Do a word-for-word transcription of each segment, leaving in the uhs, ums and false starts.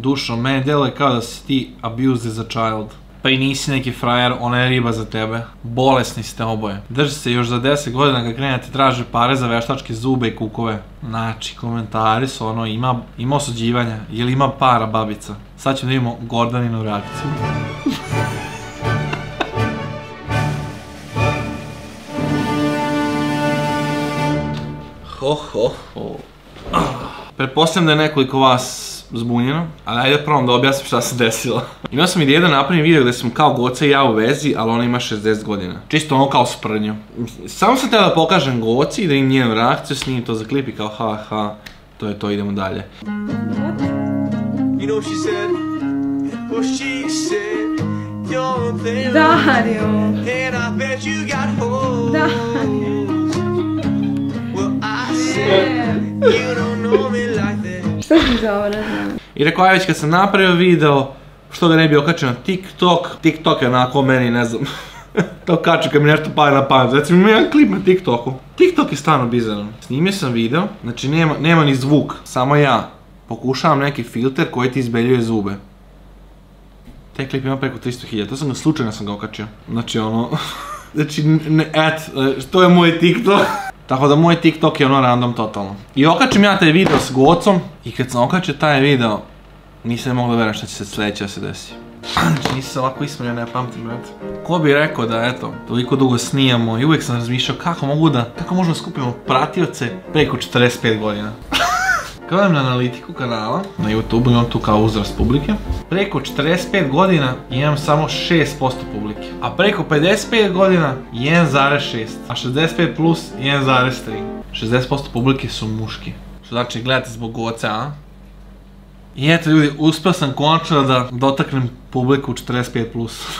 dušo, meni deluje kao da si ti abused as a child. Pa i nisi neki frajer, ona je riba za tebe. Bolesni ste oboje. Drži se još za deset godina kad krenete traže pare za veštačke zube i kukove. Znači, komentari su ono, ima osuđivanja, ili ima para babica. Sad ćemo da imamo Gordaninu reakciju. Ho ho ho. Pretpostavljam da je nekoliko vas zbunjeno, ali ajde prvom da objasnim šta se desilo. Imao sam ideju da napravim video gdje sam kao Goca i ja u vezi, ali ona ima šezdeset godina. Čisto ono kao sprnju. Samo sam htjela da pokažem Goci i da im njenu reakciju, snimim to za klip i kao ha ha, to je to, idemo dalje. Dario! Dario! Šta si zaorazno? I rekao, ja već kad sam napravio video, što ga ne bi okačio na TikTok. TikTok je onako meni, ne znam, to kače kad mi nešto pali na pamet. Znači mi imam jedan klip na TikToku. TikTok je stvarno bizaran. Snimio sam video, znači nema ni zvuk, samo ja pokušavam neki filter koji ti izbeljuje zube. Taj klip ima preko tristo hiljada, to sam ga slučajno sam ga okačio. Znači ono, znači, et, to je moj TikTok. Tako da moj TikTok je ono random totalno. I okačim ja taj video s Gocom i kad sam okačio taj video nisam mogla vjerovati šta će se sljedeće da se desi. Znači nisam se ovako ismijao, ne pamtim, brate. Ko bi rekao da eto, toliko dugo snijamo i uvijek sam razmišljao kako mogu da, kako možemo skupimo pratioce preko četrdeset pet godina. Kada idem na analitiku kanala na YouTube, imam tu kao uzrast publike. Preko četrdeset pet godina imam samo šest posto publike. A preko pedeset pet godina jedan zarez šest. A šezdeset pet plus jedan zarez tri. šezdeset posto publike su muški. Što znači gledate zbog Goce, a? I eto ljudi, uspio sam konačno da dotaknem publiku četrdeset pet plus.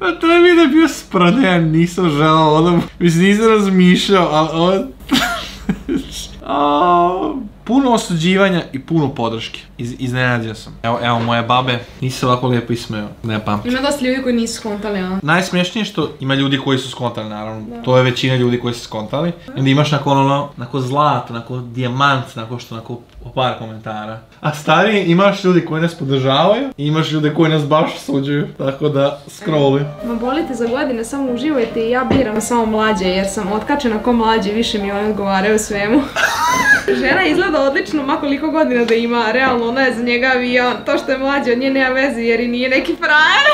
Pa to je video bio sprden, nisam želao odam. Mislim, nisam razmišljao, ali ovo... Puno osuđivanja i puno podrške. Iznenadio sam. Evo moje babe, nisi se ovako lijepo ismeo. Ne pamtim. Ima dosta ljudi koji nisu skontali, a? Najsmješnije je što ima ljudi koji su skontali, naravno. To je većina ljudi koji su skontali. I onda imaš nakon ono, nakon zlato, nakon dijamant, nakon što, nakon par komentara. A stariji imaš ljudi koji nas podržavaju i imaš ljudi koji nas baš osuđuju. Tako da, scrolli. Ma bolite za godine, samo uživajte i ja biram samo mlađe jer sam otkačena ko mlađe, više mi one odgovaraju svemu. Žena izgleda odlično, ma koliko godina da ima, realno ona je za njega avion, to što je mlađe od nje nema veze jer i nije neki frajer.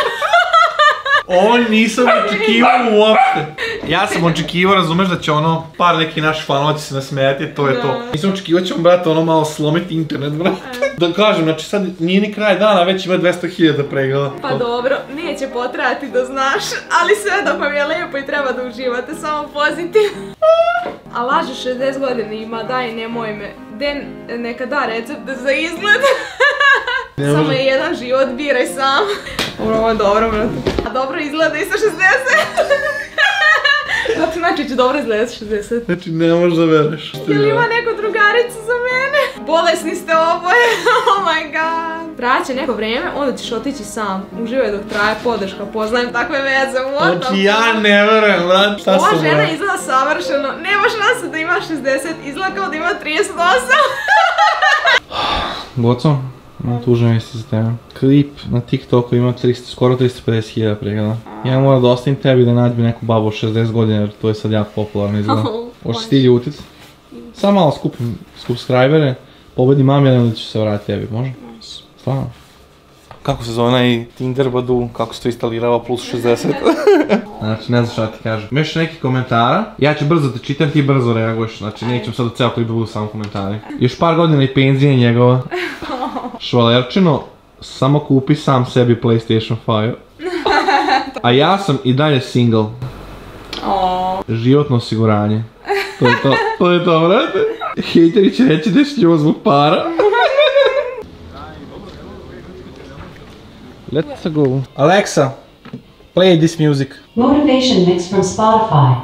Ovo nisam očekivao uopšte. Ja sam očekivao, razumeš da će ono, par neki naš fanova će se nasmijati, to je to. Nisam očekivao ćemo, brate, ono malo slomiti internet, brate. Da kažem, znači sad nije ni kraj dana, već ima dvesta hiljada pregleda. Pa dobro, neće potrajati da znaš, ali sve dok vam je lijepo i treba da uživate, samo pozitivno. A laže šezdeset godina ima, daj nemoj me. Den, neka da recepte za izgled. Samo je jedan život, biraj sam. Ovo je dobro, brate. A dobro izgleda i sa šezdeset. Zato znači će dobro izgledati šezdeset. Znači ne možeš da veruješ. Jel ima neku drugaricu za mene? Bolesni ste oboje, oh my god. Traće neko vrijeme, onda ćeš otići sam. Uživaj dok traje podrška, poznajem takve veze. Znači ja ne verujem, vrat, šta sam... Ova žena izgleda savršeno, nemaš nas da ima šezdeset, izgleda kao da ima trideset osam. Goco, imam tužne vesti za tebe. Klip na TikToku ima skoro tristo pedeset hiljada pregleda. Ja moram da ostavim tebi da nađem neku babu od šezdeset godina jer to je sad jako popularno izgleda. Možeš ti ljutit? Samo malo skupim subscribere, pobedi mami jedan da ću se vratiti tebi, može? Može. Stvarno. Kako se zove onaj Tinder Badu, kako se to instalirava plus šezdeset? Znači ne znam šta ti kažem. Imaš neki komentara, ja ću brzo te čitam, ti brzo reaguješ, znači nećem sad od ceo klipa budu samo komentari. Još par godina i penzije njegova. Švalerčino, samo kupi sam sebi PlayStation pet. A ja sam i dalje single. Životno osiguranje. To je to, to je to, vrate. Hejteri će reći da je šljivo zbog para. Let's go. Alexa, play this music. Motivation mix from Spotify.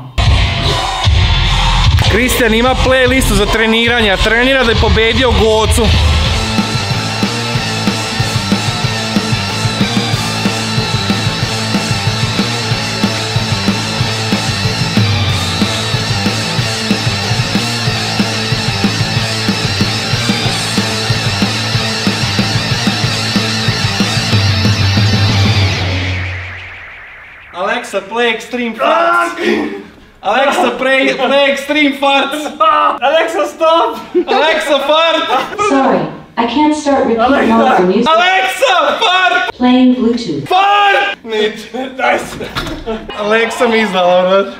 Kristijan ima playlistu za treniranje, a trenira da je pobedio Gocu. Alexa, play extreme farts. Alexa, play, play extreme farts. Alexa, stop. Alexa, fart. Sorry, I can't start repeating all of the music. Alexa, fart. Playing Bluetooth. Fart. Alexa mi izdala, ono.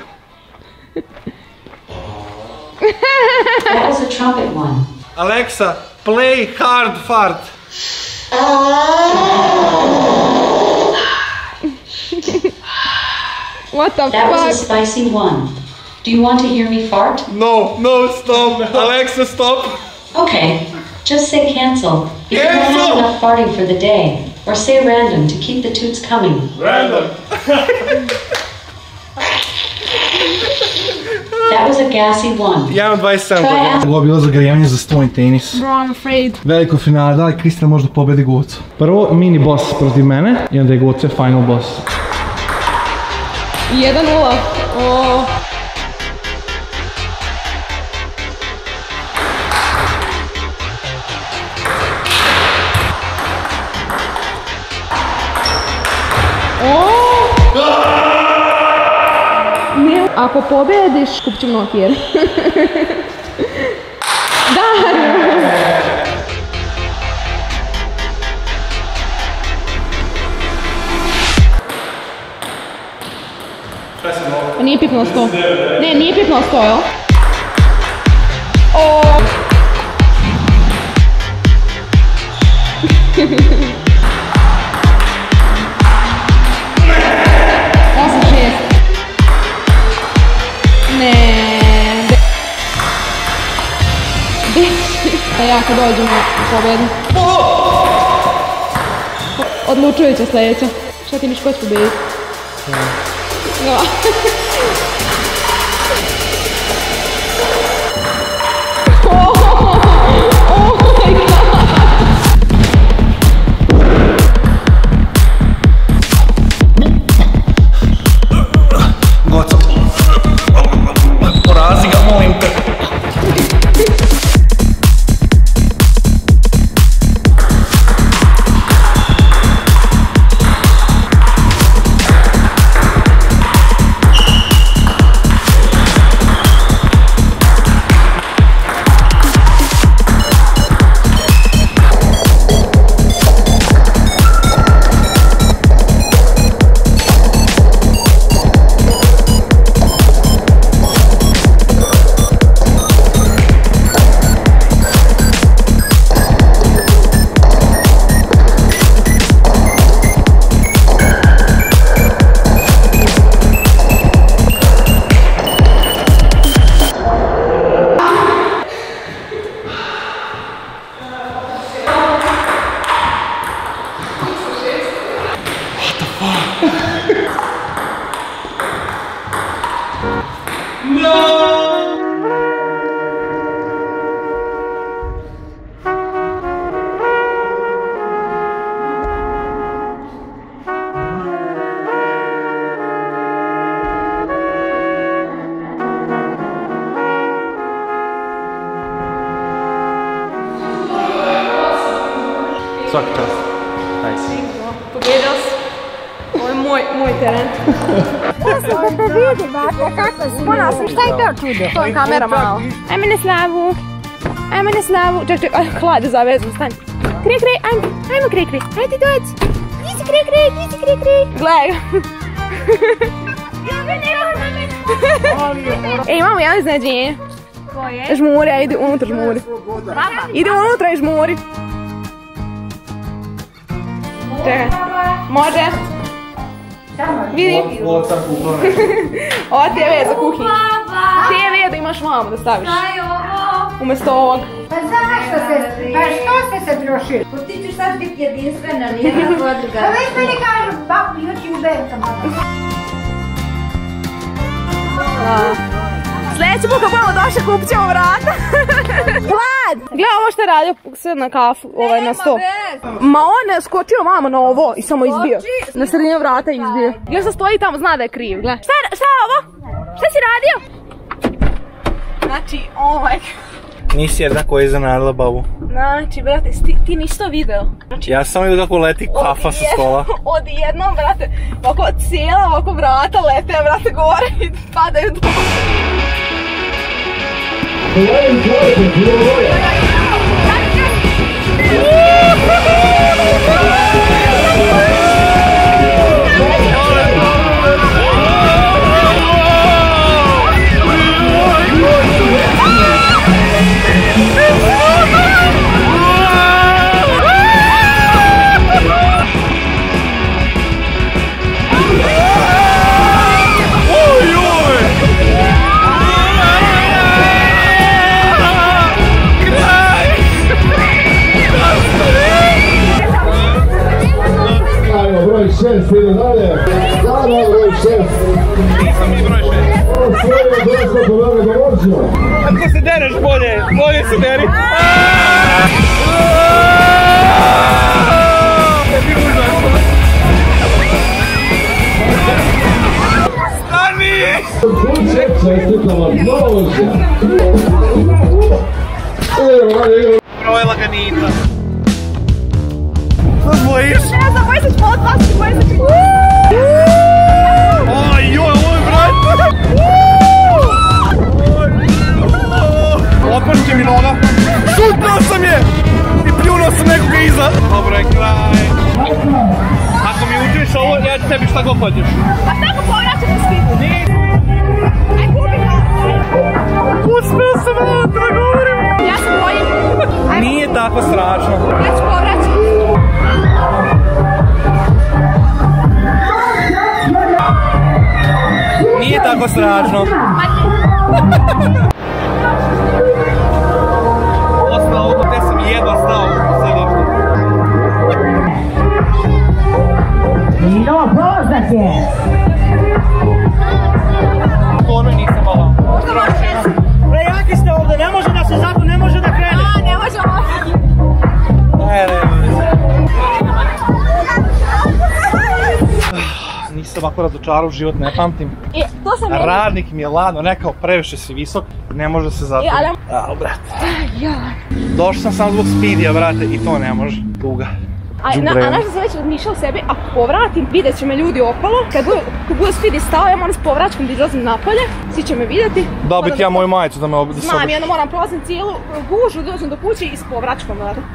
That was a trumpet one. Alexa, play hard fart. What the fuck? That was a spicy one. Do you want to hear me fart? No, no, stop. Alexa, stop. Okay, just say cancel. You don't have enough farting for the day. Or say random to keep the toots coming. Random. That was a gassy one. Ja imam dvadeset sedam godina. Ovo je bilo zagrijanje za stolni tenis. Bro, I'm afraid. Veliko finale, da li Kristina možda pobedi Gocu? Prvo mini boss protiv mene i onda je Gocu je final boss. jedan nula. Oooo. Ako pobediš, kupit ću Nokia. Dario! Šta si mogu? Nije pipnuo sto. Ne, nije pipnuo sto, jel? Oooo! Pa ja kad dođem u pobedu. Odlučujuća sljedeća. Šta ti miš, ko ću pobediti? Svaki čast. Pobjedio si. Ovo je moj teren. Posljedno te vidi, baka, kako si ponosno. Šta je to čudo? To je kamera malo. Ajme na Slavu. Ajme na Slavu. Čak, čak, hlade zavezam, stani. Kri, kri, ajmo, ajmo kri, kri. Ajde doći. Gdje si kri, kri, gdje si kri, kri. Gledaj ga. Ej, imamo jedno iznadženje. Koje? Žmuri, ajde unutra žmuri. Ide unutra i žmuri. Čekaj, može? Vidi? Ova te ve za kuhinju. te ve da imaš mamu da staviš. Umjesto ovog. Pa zašto se, pa što ste se trošili? Pa ti ćeš sad biti jedinstvena, nijedna podruga. Pa već meni kažu, babu, još i uberka malo. Sljedeći put kad budemo došli kupit ćemo vrata. Vlad! Gledaj ovo što je radio sve na kafu, ovaj na sto. Ma on je skočio mama na ovo i samo izbio. Na sredinu vrata je izbio. Još se stoji tamo, zna da je kriv, gledaj. Šta je ovo? Šta si radio? Znači, ovaj... Nisi jedna koja je iznenadila babu. Znači, brate, ti, ti niš to video? Znači, ja sam vidio kako leti kafa sa stola. Odjednom, brate, ovako cijela ovako vrata lete, brate, gore i padaju dole. Šest, idem dalje. Dana broj šest. Nisam ni broj šest. Ovo svoje je došlo do veliko vožnja. Ako se dereš bolje, bolje se deri. Stani! Čestikam vam, novo vožnja. Idemo dalje, idemo. Brojla ga nita. Što zbojiš? Bojiš se od vas, bojiš se čekaj. Aj, joj, oj, brate! Opašće mi noga. Šutao sam je! I pljunuo sam nekoga iza. Dobro je kraj. Ako mi uđeš ovo, ja ću tebi šta god hoćeš. Pa tako povraćate svi. Aj, gubi ga. Uspeo sam vatra, govorim. Ja sam bolji. Nije tako strašno. Ja ću povraćati. Nije tako strašno. Ostao, gdje sam jedva stao. No, poznat je. Ono nisam malo. Prejaki ste ovdje, ne može da se zato ne može da krene. A, ne možemo. Ne, ne, ne. Nisam ovako razočarao život, ne pamtim. Radnik mi je ladno, nekao previše si visok, ne može se zato. Au, brate. Došao sam sam zbog speedija, brate, i to ne može. Tuga. A znaš da sam već odmišljao sebi, ako povratim, vidjet će me ljudi okolo. Kad bude speedi stao, ja moram s povračkom da izlazim napolje, svi će me vidjeti. Dobit ja moju majicu da me obučim. Znam, jedno moram prolazim cijelu gužu, dođem do kuće i s povračkom, brate.